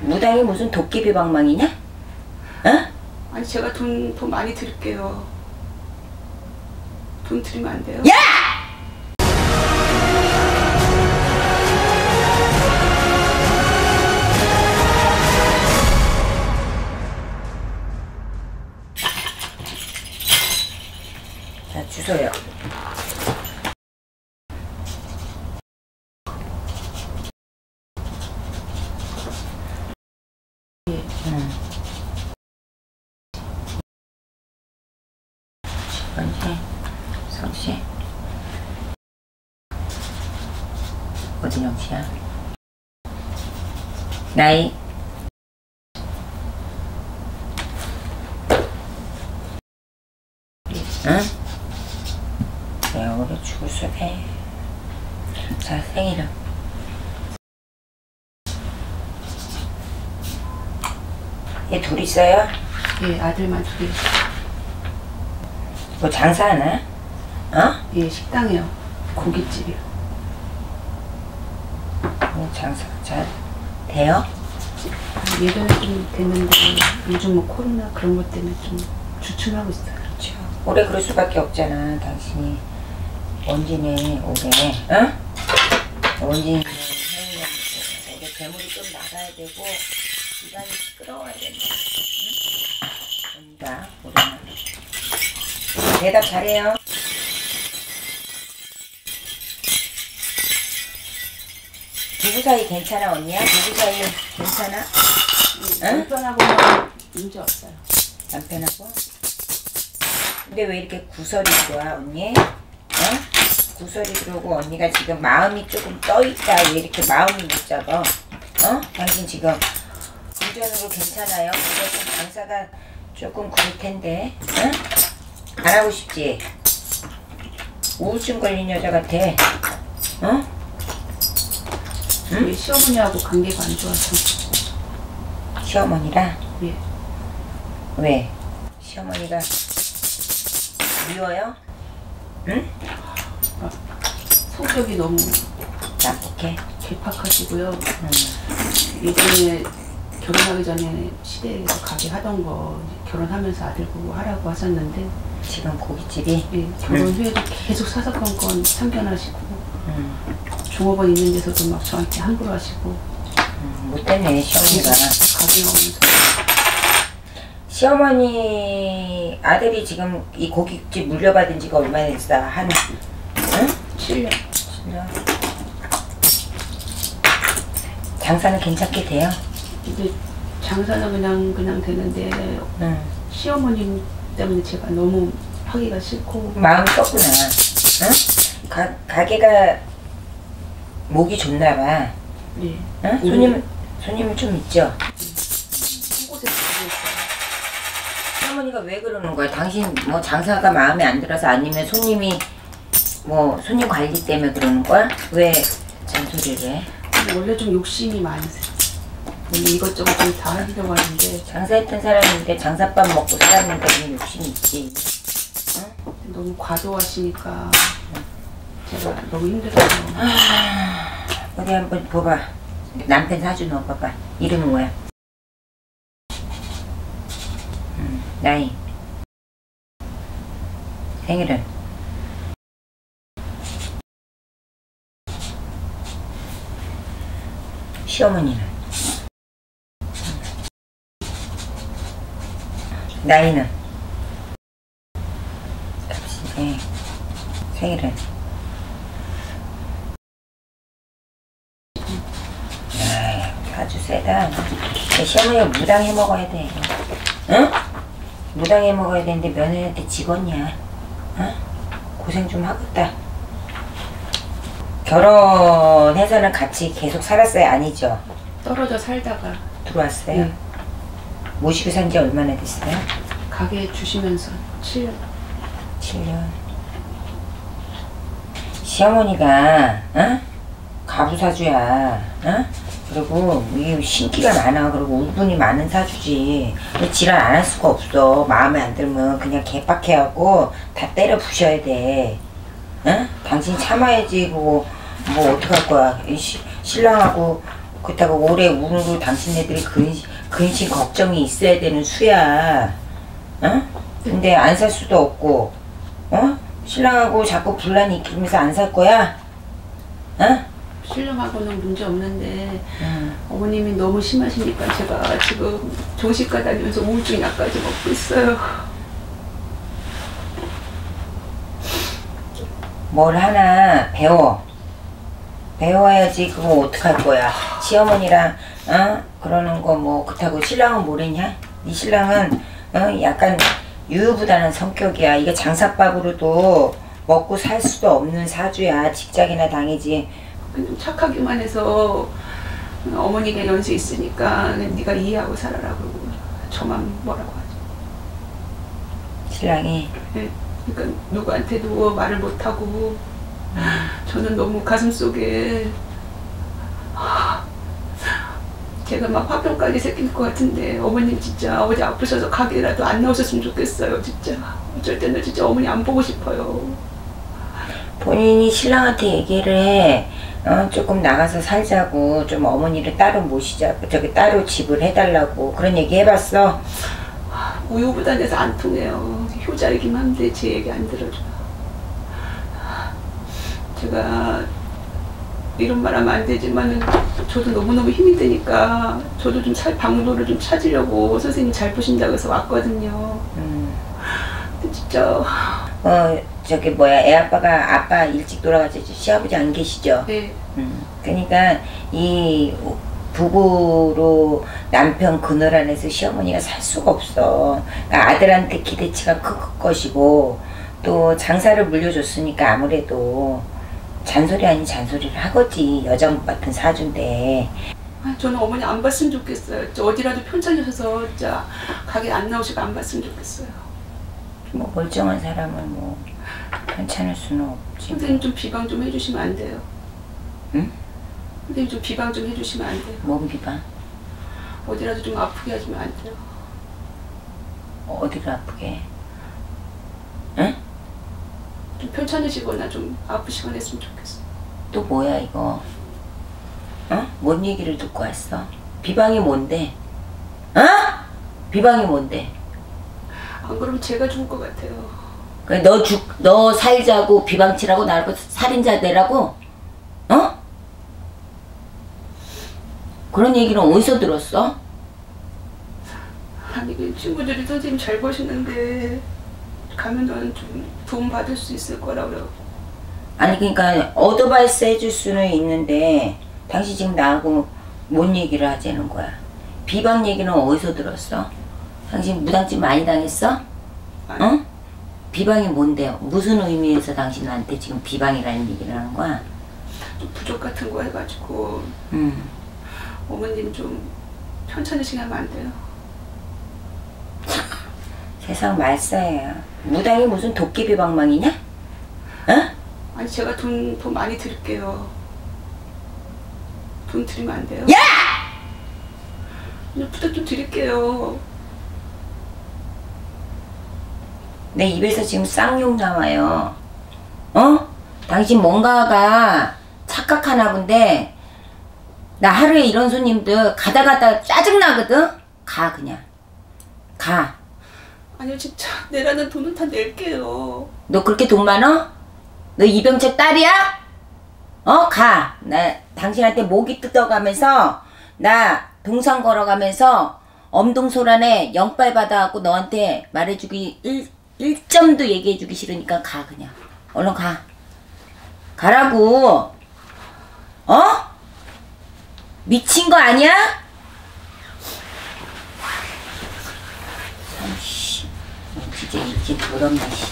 무당이 무슨 도깨비 방망이냐? 어? 아니 제가 돈 많이 드릴게요. 돈 드리면 안 돼요? 야! 자, 주소요. 성씨 어디 정씨야? 나이 응? 내 얼굴이 죽을 수해. 자 생일은 얘 둘 있어요? 예 아들만 둘이. 뭐 장사하나? 어? 예, 식당이요. 고깃집이요. 장사 잘 돼요? 예전에 좀 됐는데 요즘 뭐 코로나 그런 것 때문에 좀 주춤하고 있어요. 그렇죠. 오래 그럴 수밖에 없잖아. 당신이 원진이 올해 어? 원진이 올해 괴물이 좀 나가야 되고 기간이 끌어와야 된다. 응? 온다. 오랜만에. 대답 잘해요. 누구 사이 괜찮아 언니야? 누구 사이 괜찮아? 응? 남편하고는 문제 없어요. 남편하고? 근데 왜 이렇게 구설이 들어와 언니? 응? 구설이 들어오고 언니가 지금 마음이 조금 떠있다. 왜 이렇게 마음이 못 잡아? 어? 당신 지금 운전으로 괜찮아요? 근데 장사가 조금 그럴 텐데 응? 안 하고 싶지? 우울증 걸린 여자 같아. 응? 응? 우리 시어머니하고 관계가 안 좋아서. 시어머니랑? 예. 왜? 시어머니가 미워요? 응? 아, 성격이 너무 나쁘게 괴팍하시고요. 예전에 결혼하기 전에 시댁에서 가게 하던 거 결혼하면서 아들 보고 하라고 하셨는데 지금 고깃집이? 예. 결혼 후에도 계속 사사건건 참견하시고 종업원 있는 데서도 막 저한테 함부로 하시고 못되네 시어머니가. 시어머니 아들이 지금 이 고깃집 물려받은 지가 얼마나 됐어? 한 응? 7년. 7년. 장사는 괜찮게 돼요? 근데 장사는 그냥 되는데 시어머님 때문에 제가 너무 하기가 싫고 마음이 떴구나. 응? 가게가 목이 좋나봐. 네. 응? 손님은 좀 있죠? 한 곳에 있어요. 할머니가 왜 그러는 거야? 당신 뭐 장사가 마음에 안 들어서 아니면 손님이 뭐 손님 관리 때문에 그러는 거야? 왜 잔소리를 해? 원래 좀 욕심이 많으세요. 원래 이것저것 좀 다 하려고 하는데 장사했던 사람인데 장사밥 먹고 살았는데 욕심이 있지. 응? 너무 과도하시니까 제가 너무 힘들어서. 어디 한번 봐봐. 남편 사준 거 봐봐. 이름은 뭐야? 나이. 생일은? 시어머니는? 나이는? 네. 생일은? 아주 세다. 시어머니가 무당 해먹어야 돼. 응? 무당 해먹어야 되는데 며느리한테 직원이야. 응? 고생 좀 하겠다. 결혼해서는 같이 계속 살았어요? 아니죠? 떨어져 살다가 들어왔어요? 네. 모시고 산 지 얼마나 됐어요? 가게 주시면서 7년. 7년. 시어머니가 응? 가부사주야. 응? 그리고 이게 신기가 많아. 그리고 울분이 많은 사주지. 지랄 안 할 수가 없어. 마음에 안 들면 그냥 개빡해하고 다 때려 부셔야 돼. 응? 당신 참아야지. 그거 뭐 어떡할 거야. 신랑하고 그렇다고 올해 운으로 당신네들이 근심 걱정이 있어야 되는 수야. 어? 근데 안 살 수도 없고, 어? 신랑하고 자꾸 분란 일으키면서 안 살 거야? 어? 신랑하고는 문제 없는데 어머님이 너무 심하시니까 제가 지금 정신과 다니면서 우울증 약까지 먹고 있어요. 뭘 하나 배워야지. 그거 어떡할 거야. 시어머니랑 그러는 거 뭐 그렇다고 신랑은 뭐랬냐? 네 신랑은 약간 유유부단한 성격이야. 이게 장사밥으로도 먹고 살 수도 없는 사주야. 직장이나 당이지. 착하기만 해서 어머니가 연세 있으니까 네가 이해하고 살아라 그러고 저만 뭐라고 하죠. 신랑이? 네. 그러니까 누구한테도 말을 못하고 저는 너무 가슴속에 제가 막 화병까지 생길 것 같은데 어머님 진짜 어제 아프셔서 가게라도 안 나오셨으면 좋겠어요. 진짜 어쩔 때는 진짜 어머니 안 보고 싶어요. 본인이 신랑한테 얘기를 해. 조금 나가서 살자고, 좀 어머니를 따로 모시자고, 저기 따로 집을 해달라고 그런 얘기 해봤어? 우유부단해서 안 통해요. 효자이긴 한데 제 얘기 안 들어줘요. 제가 이런 말 하면 안 되지만 저도 너무너무 힘이 드니까 저도 좀 방도를 좀 찾으려고 선생님 잘 보신다고 해서 왔거든요. 근데 진짜 저기 뭐야, 애아빠가 아빠 일찍 돌아가셨죠. 시아버지 안 계시죠? 네. 그러니까 이 부부로 남편 그늘 안에서 시어머니가 살 수가 없어. 그러니까 아들한테 기대치가 클 것이고 또 장사를 물려줬으니까 아무래도 잔소리 아닌 잔소리를 하거지. 여자 못 같은 사주인데. 저는 어머니 안 봤으면 좋겠어요. 어디라도 편찮으셔서 가게 안 나오시고 안 봤으면 좋겠어요. 뭐 멀쩡한 사람은 뭐 편찮을 수는 없지. 선생님 좀 비방 좀 해주시면 안 돼요? 응? 선생님 좀 비방 좀 해주시면 안 돼요? 뭔 비방? 어디라도 좀 아프게 하시면 안 돼요? 어디를 아프게? 응? 좀 편찮으시거나 좀 아프시거나 했으면 좋겠어. 또 뭐야 이거? 어? 뭔 얘기를 듣고 왔어? 비방이 뭔데? 어? 비방이 뭔데? 안 그러면 제가 죽을 것 같아요. 그래, 너 살자고 비방치라고 나를 살인자 되라고? 어? 그런 얘기를 어디서 들었어? 아니 친구들이 선생님 잘 보시는데 가면은 좀 도움 받을 수 있을 거라고 그래요. 아니 그러니까 어드바이스 해줄 수는 있는데 당신 지금 나하고 뭔 얘기를 하자는 거야? 비방 얘기는 어디서 들었어? 당신 무당집 많이 당했어? 아니. 응? 비방이 뭔데요? 무슨 의미에서 당신한테 지금 비방이라는 얘기를 하는 거야? 좀 부족 같은 거 해가지고 어머님 좀 천천히 하면 안 돼요? 세상 말싸예요. 무당이 무슨 도깨비 방망이냐? 응? 아니 제가 돈 많이 드릴게요. 돈 드리면 안 돼요? 야! 부탁 좀 드릴게요. 내 입에서 지금 쌍욕 나와요. 어? 당신 뭔가가 착각하나 본데 나 하루에 이런 손님들 가다 짜증나거든? 가 그냥. 가. 아니요 진짜 내라는 돈은 다 낼게요. 너 그렇게 돈 많어? 너 이병철 딸이야? 어? 가. 나 당신한테 모기 뜯어가면서 나 동산 걸어가면서 엄동소란에 영빨 받아갖고 너한테 말해주기 일점도 얘기해주기 싫으니까 가 그냥. 얼른 가. 가라고. 어? 미친 거 아니야? 참, 씨. 이제 더럽네, 씨.